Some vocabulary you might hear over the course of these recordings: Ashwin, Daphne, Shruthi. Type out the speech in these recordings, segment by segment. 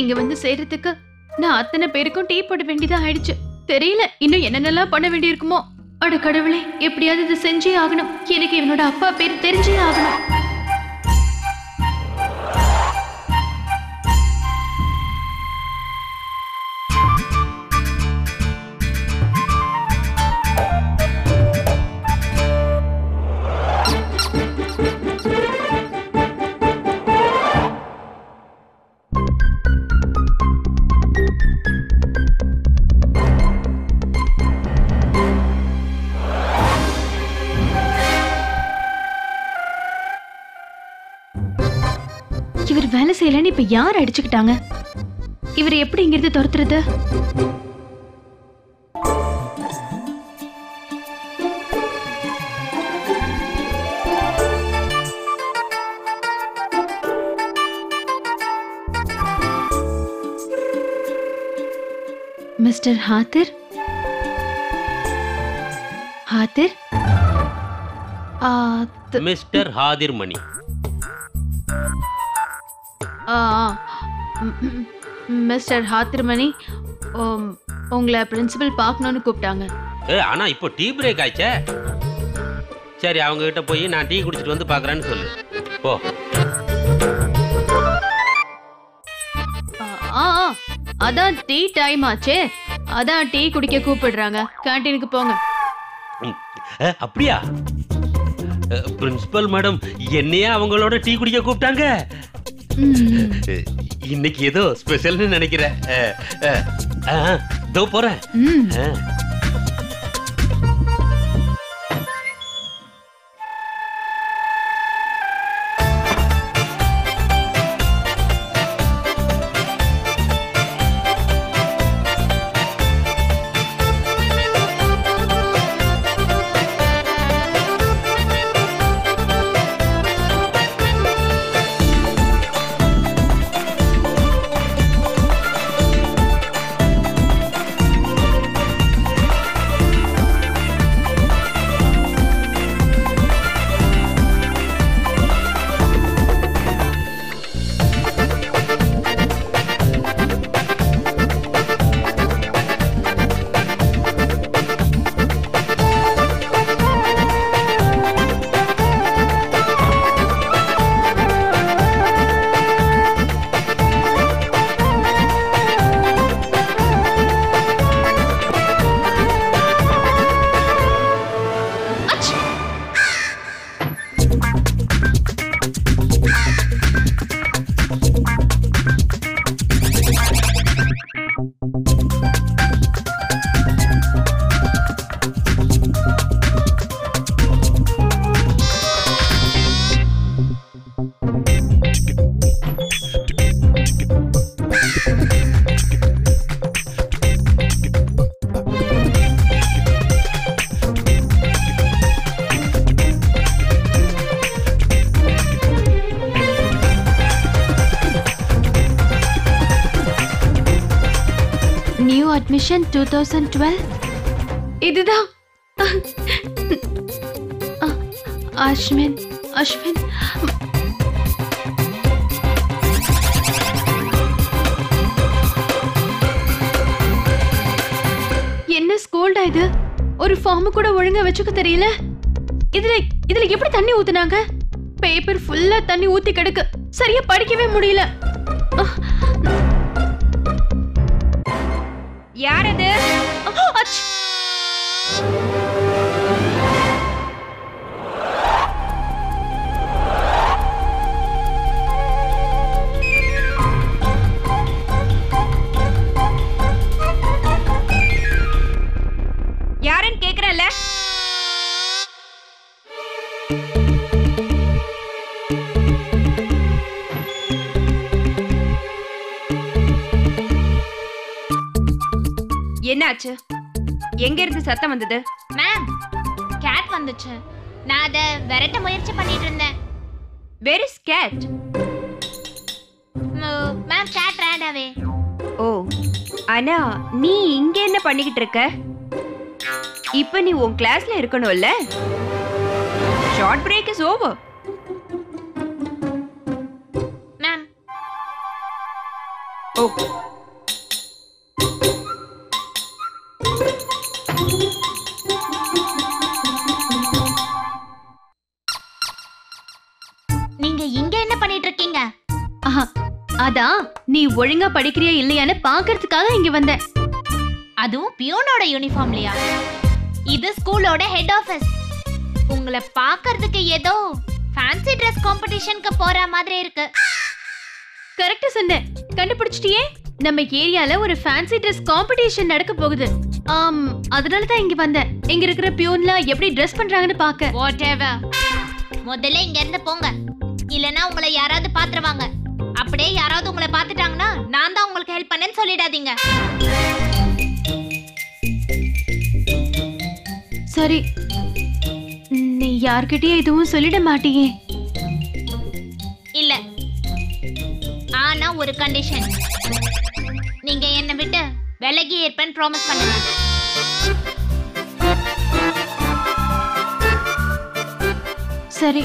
நீங்க வந்து சேரத்துக்கு நான் அத்தனை பேருக்கும் டீ போட வேண்டியதா ஆயிடுச்சு. தெரியல இன்னும் என்னென்னலாம் பண்ண வேண்டியிருக்குமோ. அட கடவுளே, எப்படியாவது இது செஞ்சே ஆகணும். எனக்கு இவனோட அப்பா பேர் தெரிஞ்சே ஆகணும். வேலை செய்யலன்னு இப்ப யார் அடிச்சுக்கிட்டாங்க? இவர் எப்படி இங்கிருந்து துரத்துறது? Mister Hathir, Hathir, mister Hathir Mani. Mister Hathirmani, உங்களை பிரின்சிபல் பார்க்கணும்னு கூப்பிட்டாங்க. ஆனா இப்போ டீ பிரேக் ஆயிச்சே. சரி, அவங்க கிட்ட போய் நான் டீ குடிச்சிட்டு வந்து பார்க்கறேன்னு சொல்லு. போ. அதான் டீ டைம் ஆச்சே, அதான் டீ குடிக்க கூப்பிடுறாங்க. கேண்டீனுக்கு போங்க. அப்படியா? பிரின்சிபல் மேடம் என்னையே அவங்களோட டீ குடிக்க கூப்பிட்டாங்க. இன்னைக்கு ஏதோ ஸ்பெஷல்னு நினைக்கிறேன். தோ போறேன். Admission 2012 இதுதான். அஷ்வின், அஷ்வின், என்ன ஸ்கூல்டா இது? ஒரு ஃபார்ம் கூட ஒழுங்கா வச்சுக்க தெரியல. இதுல எப்படி தண்ணி ஊத்துனாங்க? பேப்பர் ஃபுல்லா தண்ணி ஊத்தி கிடக்கு. சரியா படிக்கவே முடியல. யார் அது? யாரன்னு கேக்குறல்ல? என்னாச்சு? எங்க இருந்து சத்தம் வந்தது? மேம், கேட் வந்துச்சு. நான் அத விரட்ட முயற்சி பண்ணிட்டு இருந்தேன். Where is cat? Ma'am, cat ran away. ஓ, அண்ணா நீ இங்க என்ன பண்ணிக்கிட்டு இருக்க? இப்போ நீ உன் கிளாஸ்ல இருக்கணும்ல. Short break is over. Oh. அதான் நீ ஒழுங்கா படிக்கிறியா இல்லையான்னு பாக்கிறதுக்காக இங்க வந்தேன். அதுவும் பியோனோட யூனிஃபார்ம்லையா? இது ஸ்கூலோட ஹெட் ஆபீஸ். உங்களை பாக்கிறதுக்கு ஏதோ ஃபேன்சி Dress காம்படிஷனுக்கு போற மாதிரி இருக்கு. கரெக்ட்டா சொன்னே, கண்டுபிடிச்சிட்டியே. நம்ம ஏரியால ஒரு ஃபேன்சி Dress காம்படிஷன் நடக்க போகுது. அதனால தான் இங்க வந்தேன். இங்க இருக்கிற பியோன்ல எப்படி Dress பண்றாங்கன்னு பாக்க. வாட்டெவர், முதல்ல இங்க இருந்து போங்க, இல்லனா உங்களை யாராவது பாத்துருவாங்க. அப்படியே யாராவது உங்களை பார்த்துட்டாங்கன்னா நான் தான் உங்களுக்கு ஹெல்ப் பண்ணேன்னு சொல்லிடாதீங்க. சரி, நீ யார்கிட்டயே எதுவும் சொல்லிட மாட்டியே இல்ல? ஆனா ஒரு கண்டிஷன், நீங்க என்னை விட்டு விலகி இருப்பேன்னு ப்ராமிஸ் பண்ணுங்க. சரி.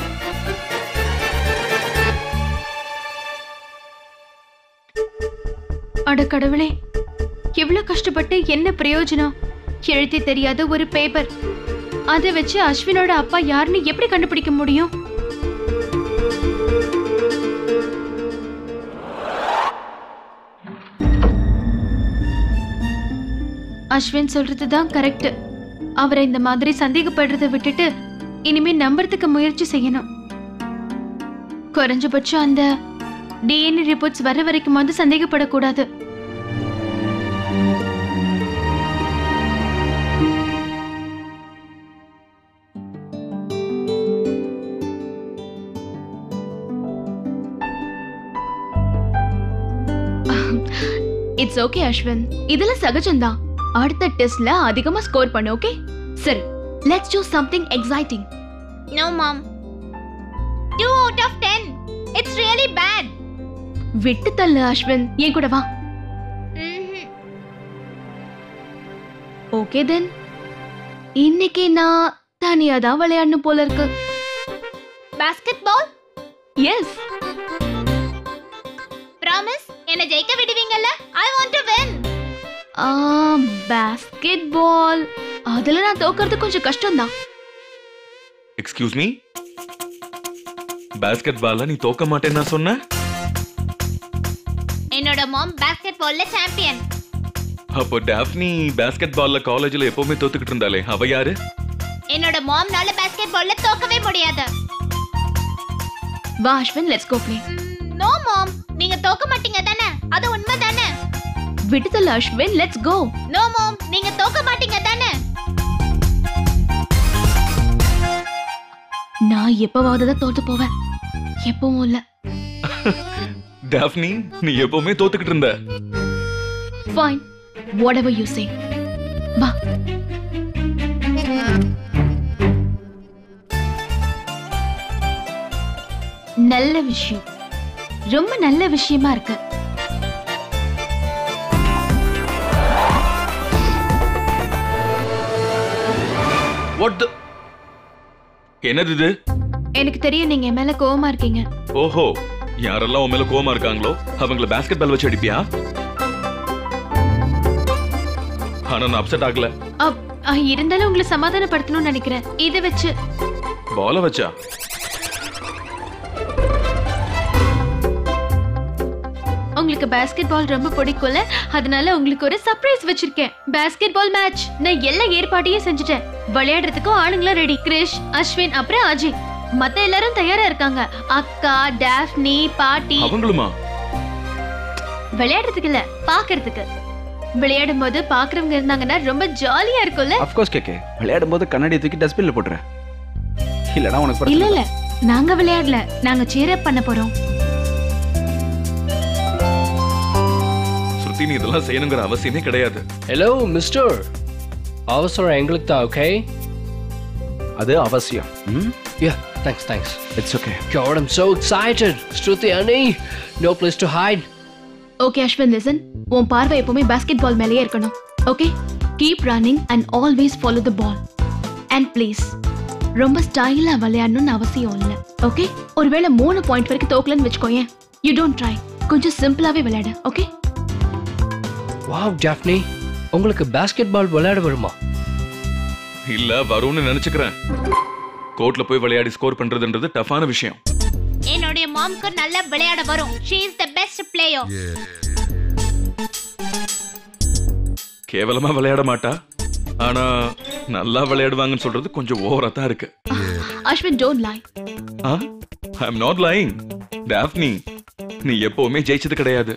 அட கடவுளே, எவ்வளவு கஷ்டப்பட்டு என்ன பிரயோஜனம்? எழுதி தெரியாத ஒரு பேப்பர், அதை வச்சு அஸ்வினோட அப்பா யாருன்னு எப்படி கண்டுபிடிக்க முடியும்? அஸ்வின் சொல்றதுதான் கரெக்ட். அவரை இந்த மாதிரி சந்தேகப்படுறதை விட்டுட்டு இனிமே நம்புறதுக்கு முயற்சி செய்யணும். குறைஞ்சபட்சம் அந்த DNA reports வர வரைக்கும் வந்து சந்தேகப்படக்கூடாது. இட்ஸ் ஓகே அஸ்வின், இதுல சகஜம்தான். அடுத்த டெஸ்ட்ல அதிகமா ஸ்கோர் பண்ணு. ஓகே சரி, let's do something exciting. No mom, 2 out of 10. It's really bad. விட்டு தள்ளு அஸ்வின், ஏன் கூட வா. ஓகே தென், இன்னைக்கு நான் தனியா தான் விளையாடணும் போல இருக்கு. பாஸ்கெட் பால்? எஸ். ப்ராமிஸ், என்ன ஜெயிக்க விடுவீங்கல்ல? I want to win. Basketball அதுல நான் தோக்கிறது கொஞ்சம் கஷ்டம் தான். எக்ஸ்கியூஸ் மீ, பாஸ்கெட் பால்ல நீ தோக்க மாட்டேன்னு நான் சொன்னேன். என்னோட மாம் பாஸ்கெட் பால்ல சாம்பியன். அப்போ டாஃப்னி பாஸ்கெட் பால்ல காலேஜ்ல எப்பவுமே தோத்துக்கிட்டு இருந்தாலே அவ யாரு? என்னோட மாம்னால பாஸ்கெட் பால்ல தோக்கவே முடியாது. வா Ashwin, let's go play. No mom, நீங்க தோக்க மாட்டீங்க தானே? அது உண்மை தானே? விடுதல Ashwin, let's go. No mom, நீங்க தோக்க மாட்டீங்க தானே? நான் எப்பவாவது தான் தோத்து போவேன், எப்பவும் இல்ல. டாஃப்னி, நீ எப்பவுமே தோத்துக்கிட்டு இருந்த. Fine, whatever you say. வா. நல்ல விஷயம், ரொம்ப நல்ல விஷயமா இருக்கு. What the? என்னது இது? எனக்கு தெரியும் நீங்க மேல கோவமா இருக்கீங்க. ஓஹோ, யாரெல்லாம் உன் மேல கோவமா இருக்காங்களோ அவங்களை பாஸ்கெட் பால் வச்சு அடிப்பியா? ஆனா நான் அப்செட் ஆகல. இருந்தாலும் உங்களை சமாதானப்படுத்தணும்னு நினைக்கிறேன். இதை வச்சு பால வச்சா? உங்களுக்கு பாஸ்கெட் பால் ரொம்ப பிடிக்கும்ல, அதனால உங்களுக்கு ஒரு சர்ப்ரைஸ் வச்சிருக்கேன். Basketball match. நான் எல்லா ஏற்பாட்டையும் செஞ்சுட்டேன். விளையாடுறதுக்கும் ஆளுங்களும் ரெடி. கிரிஷ், அஸ்வின், அப்புறம் அஜய், மத்த எல்லாரும் தயாரா இருக்காங்க. அக்கா, டாஃப்னி, பாட்டி, அவங்களுமா? விளையாடுறதுக்கு இல்ல, பாக்கிறதுக்கு. விளையாடும் போது பாக்குறவங்க இருந்தாங்கன்னா ரொம்ப ஜாலியா இருக்கும்ல. ஆஃப் கோர்ஸ் கேக்கே, விளையாடும் போது கண்ணாடி தூக்கி டஸ்ட்பின்ல போட்ற. இல்லடா உனக்கு பிரச்சனை இல்ல. இல்ல, நாங்க விளையாடல, நாங்க cheer up பண்ண போறோம். ஸ்ருதி, நீ இதெல்லாம் செய்யணும்ங்கற அவசியமே கிடையாது. ஹலோ மிஸ்டர், அவசரம் எங்களுக்கு தான். ஓகே, அது அவசியம். Yeah, thanks. It's okay. God, I'm so excited. Shruti, Ani, no place to hide. Okay, Ashwin, listen. உன் பார்வை எப்பவுமே basketball மேலயே இருக்கணும். Okay? Keep running and always follow the ball. And please, ரொம்ப ஸ்டைலா விளையாடணும்னு அவசியம் இல்ல. Okay? ஒருவேளை 3 பாயிண்ட் வரைக்கும் தோக்கலன்னு வெச்சுக்கோயே. You don't try. கொஞ்சம் சிம்பிளாவே விளையாடு. Okay? Wow, Daphne. உங்களுக்கு basketball விளையாட வருமா? இல்ல, வரும்னு நினைச்சுக்கிறேன். கோர்ட்ல போய் விளையாடி ஸ்கோர் பண்றதுன்றது டஃபான விஷயம். என்னோட மாம்க்கு நல்லா விளையாட வரும். She is the best player. கேவலமா விளையாட மாட்டா. ஆனா நல்லா விளையாடுவாங்கன்னு சொல்றது கொஞ்சம் ஓவரா தான் இருக்கு. Ashwin, don't lie. Huh? I'm not lying. Daphne, நீ எப்பவுமே ஜெயிச்சது கிடையாது.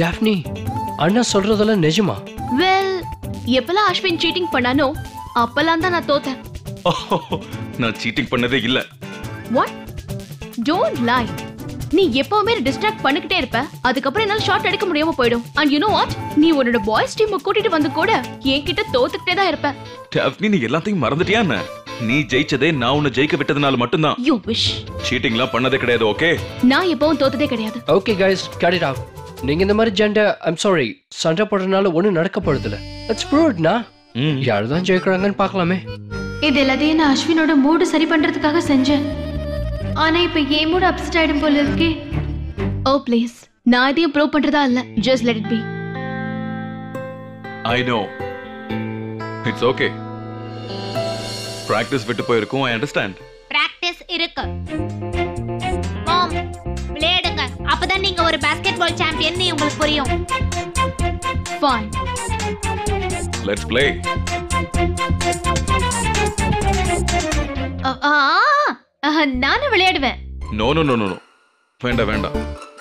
Daphne, அண்ணா சொல்றதெல்லாம் நிஜமா? Well, எப்பலாம் Ashwin cheating பண்ணானோ அப்பலாம் தான் நான் தோத்தேன். நான் cheating பண்ணதே இல்ல. What? Don't lie. நீ எப்பவுமே டிஸ்ட்ராக்ட் பண்ணிக்கிட்டே இருப்ப. அதுக்கு அப்புறம் என்னால ஷாட் அடிக்க முடியாம போய்டும். And you know what? நீ உன்னோட boys team கூட்டிட்டு வந்து கூட என்கிட்ட தோத்துக்கிட்டே தான் இருப்ப. Daphne, நீ எல்லாத்தையும் மறந்துட்டியா என்ன? நீ ஜெயிச்சதே நான் உன்னை ஜெயிக்க விட்டதனால மட்டும்தான். You wish. Cheatingல பண்ணதே கிடையாது, okay? நான் எப்பவும் தோத்ததே கிடையாது. Okay guys, cut it out. நீங்க இந்த மாதிரி ஜெண்டா I'm sorry. சண்டை போடுறனால ஒண்ணு நடக்க போறது இல்ல. It's proved na. யார் தான் ஜெயிக்கறாங்கன்னு பார்க்கலாமே. இதெல்லாம் நான் அஸ்வினோட மூட் சரி பண்றதுக்காக செஞ்சேன். ஆனா இப்ப ஏன் மூட் அப்செட் ஆயிடும் போல இருக்கே. Oh please. நான் இதையும் ப்ரூவ் பண்றதா இல்ல. Just let it be. I know. It's okay. Practice விட்டு போயிருக்கும். I understand. Practice இருக்கு. Mom, விளையாடுங்க. அப்பதான் நீங்க ஒரு basketball champion நீ உங்களுக்கு புரியும். Fine. Let's play. நானும் விளையாடுவேன். No no no no no. வேண்டா வேண்டா.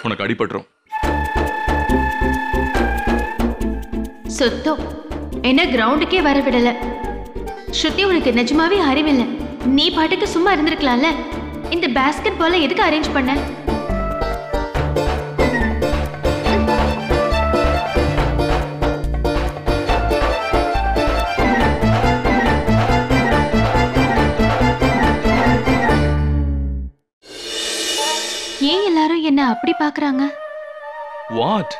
உனக்கு அடிபட்டுரும். சுத்தோ. என்ன கிரவுண்டுக்கே வர விடல. ஸ்ருதி உனக்கு நிஜமாவே அறிவில்லை. நீ பாட்டுக்கு சும்மா இருந்திருக்கலாம்ல. இந்த பேஸ்கெட் பாலை எதுக்கு அரேஞ்ச் பண்ண? ஏன் எல்லாரும் என்ன அப்படி பாக்குறாங்க? What?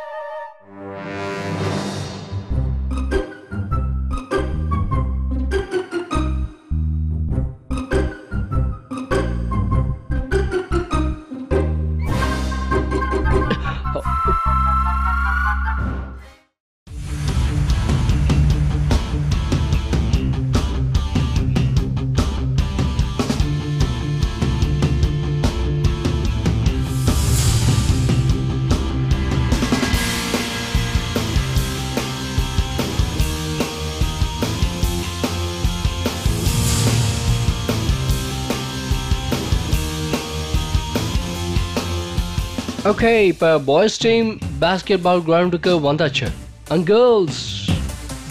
Okay, இப்ப boys team basketball ground-க்கு வந்தாச்சு. And girls.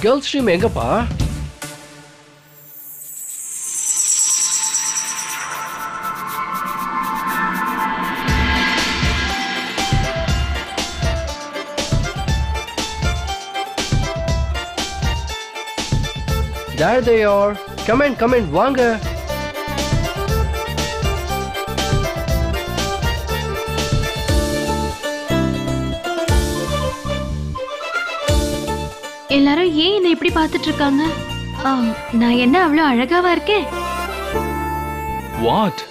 Girls team எங்கப்பா? There they are. Come in, வாங்க. எல்லாரும் ஏன் என்ன இப்படி பார்த்துட்டு இருக்காங்க? நான் என்ன அவ்வளோ அழகாவா இருக்கேன்? What?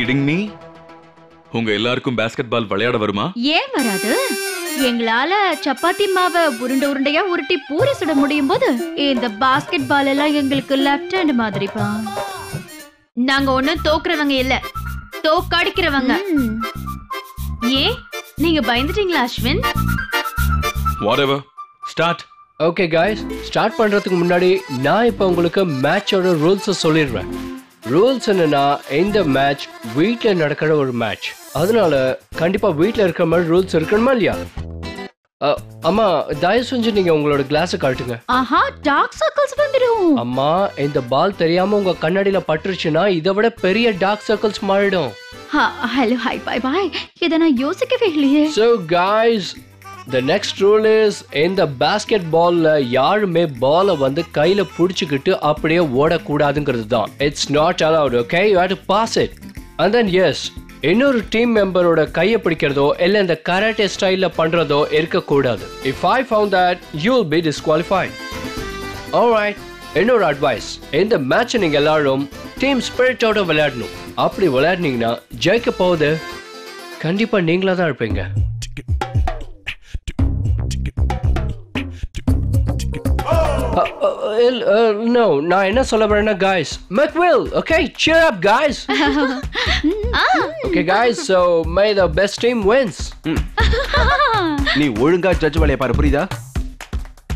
Kidding me? உங்க எல்லாருக்கும் basketball விளையாட வருமா? ஏன் வராது? எங்களால சப்பாத்தி மாவை உருண்டை உருண்டையா உருட்டி பூரி சுட முடியும் போது இந்த basketball எல்லாம் எங்களுக்கு left hand மாதிரி பா. நாங்க ஒண்ணு தோக்குறவங்க இல்ல, தோக்கடிக்கிறவங்க. ஏன் நீங்க பயந்துட்டீங்களா Ashwin? Whatever. Start. Okay guys, start பண்றதுக்கு முன்னாடி நான் இப்போ உங்களுக்கு மேட்சோட ரூல்ஸ் சொல்லிடுறேன். ரூல்ஸ் என்னன்னா இந்த மேட்ச் வீட்ல நடக்கிற ஒரு மேட்ச். அதனால கண்டிப்பா வீட்ல இருக்கிற மாதிரி ரூல்ஸ் இருக்கணுமா இல்லையா? அம்மா தயவு செஞ்சு நீங்க உங்களோட கிளாஸை காட்டுங்க. ஆஹா, டார்க் சர்க்கிள்ஸ் வந்துரும். அம்மா இந்த பால் தெரியாம உங்க கண்ணாடியில பட்டுருச்சுன்னா இதை விட பெரிய டார்க் சர்க்கிள்ஸ் மாறிடும். Hello, hi, bye, bye. இதை நான் யோசிக்கவே இல்லையே. So guys, the next rule is in the basketball யாருமே பாலை வந்து கையில புடிச்சுக்கிட்டு அப்படியே ஓடக்கூடாதுங்கிறது தான். It's not allowed, okay? You have to pass it. And then yes, இன்னொரு டீம் மெம்பரோட கையை பிடிக்கிறதோ இல்லை இந்த கராட்டே ஸ்டைல்ல பண்றதோ இருக்கக்கூடாது. If I found that, you will be disqualified. All right, இன்னொரு அட்வைஸ், இந்த மேட்ச் நீங்க எல்லாரும் டீம் ஸ்பிரிட்டோட விளையாடணும். அப்படி விளையாடுனீங்கன்னா ஜெயிக்க போகுது கண்டிப்பா நீங்களா தான் இருப்பீங்க. No, நான் என்ன சொல்ல வரேன்னா guys, McWill, okay, cheer up guys. Okay guys, so may the best team wins. நீ ஒழுங்கா ஜட்ஜ் வேலைய பாரு, புரியுதா?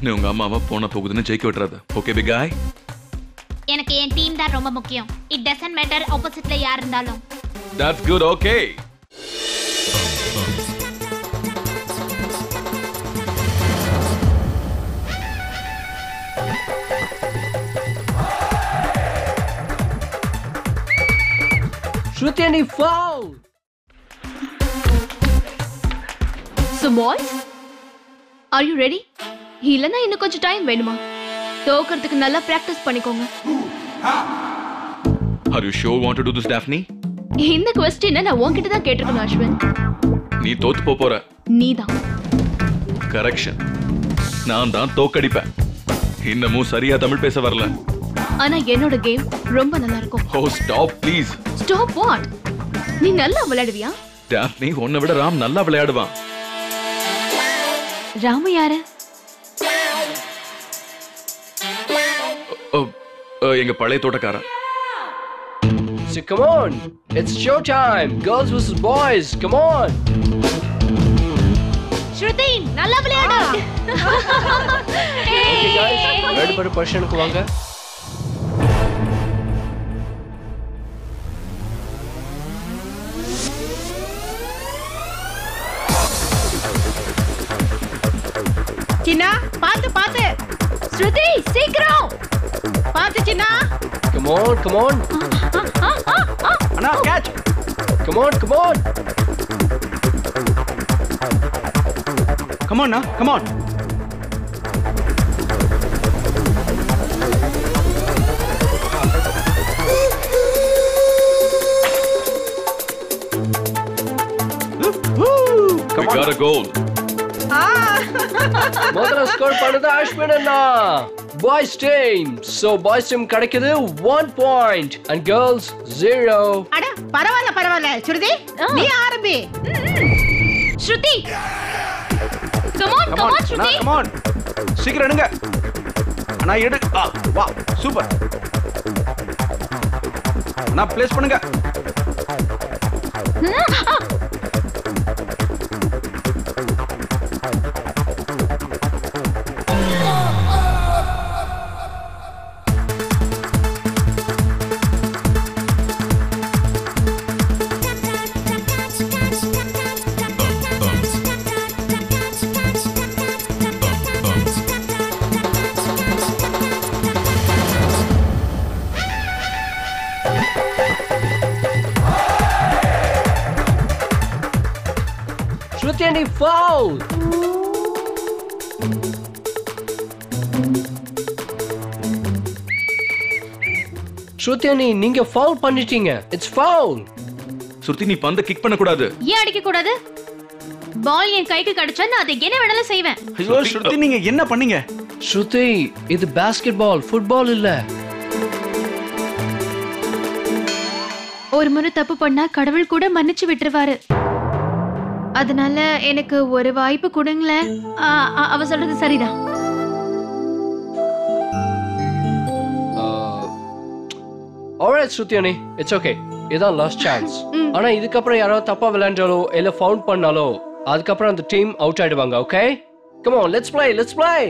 நீ உங்க அம்மாவை போன போகுதுன்னு ஜெயிக்க விட்டுறாத. Okay big guy. எனக்கு என் டீம் தான் ரொம்ப முக்கியம். It doesn't matter oppositeல யார் இருந்தாலும். That's good, okay. Shruti and he foul! So boys, are you ready? Heelana innu konja time venuma. Thokkradhukku nalla practice panikonga. Are you sure you want to do this, Daphne? Indha question na unkitta dhaan ketrukku Ashwin. Nee thothu popora. Nee dhaan. Correction. Naan dhaan thokkadipen. Innum seriya Tamil pesa varala. ஆனா என்னோட game ரொம்ப நல்லா இருக்கும். Oh stop please. Stop what? நீ நல்லா விளையாடுவியா? Daphne, உன்னை விட ராம் நல்லா விளையாடுவான். ராம் யாரு? எங்க பழைய தோட்டக்காரன். So come on. It's show time. Girls versus boys. Come on. Shruti, நல்லா விளையாடு. Hey guys, ரெடி படு பொசிஷனுக்கு வாங்க. சின்னா, பாத்து பாத்து. ஸ்ருதி, சீக்கிரம். பாத்து சின்னா. Come on, come on. அண்ணா, catch. Come on, come on. Come on, come on. We got a goal. முதல்ல ஸ்கோர் பண்ணது அஷ்வின் அண்ணா. Boys team. So boys team கிடைக்குது 1 point and girls 0. அட பரவால பரவால ஸ்ருதி நீ ஆரம்பி. ஸ்ருதி come on come on Shruti come on. சீக்கிரம் எடுங்க. அண்ணா எடு. Wow super. அண்ணா ப்ளேஸ் பண்ணுங்க. Any foul? Shruti, நீங்க foul பண்ணிட்டீங்க. It's foul. Shruti, நீ பந்த கிக் பண்ண கூடாது. ஏன் அடிக்க கூடாது? பால் என் கைக்கு கடிச்சா நான் அதை என்ன வேணாலும் செய்வேன். ஐயோ Shruti, நீங்க என்ன பண்ணீங்க? Shruti, இது basketball, football இல்ல. ஒரு முறை தப்பு பண்ணா கடவுள் கூட மன்னிச்சு விட்டுருவாரு. அதனால எனக்கு ஒரு வாய்ப்பு கொடுங்களேன். அவ சொல்றது சரிதான். Alright ஸ்ருதியனி, it's okay. இதான் லாஸ்ட் சான்ஸ். ஆனா இதுக்கப்புறம் யாராவது தப்பா விளையாண்டாலோ இல்ல ஃபவுல் பண்ணாலோ அதுக்கப்புறம் அந்த டீம் அவுட் ஆயிடுவாங்க. Okay, come on, let's play.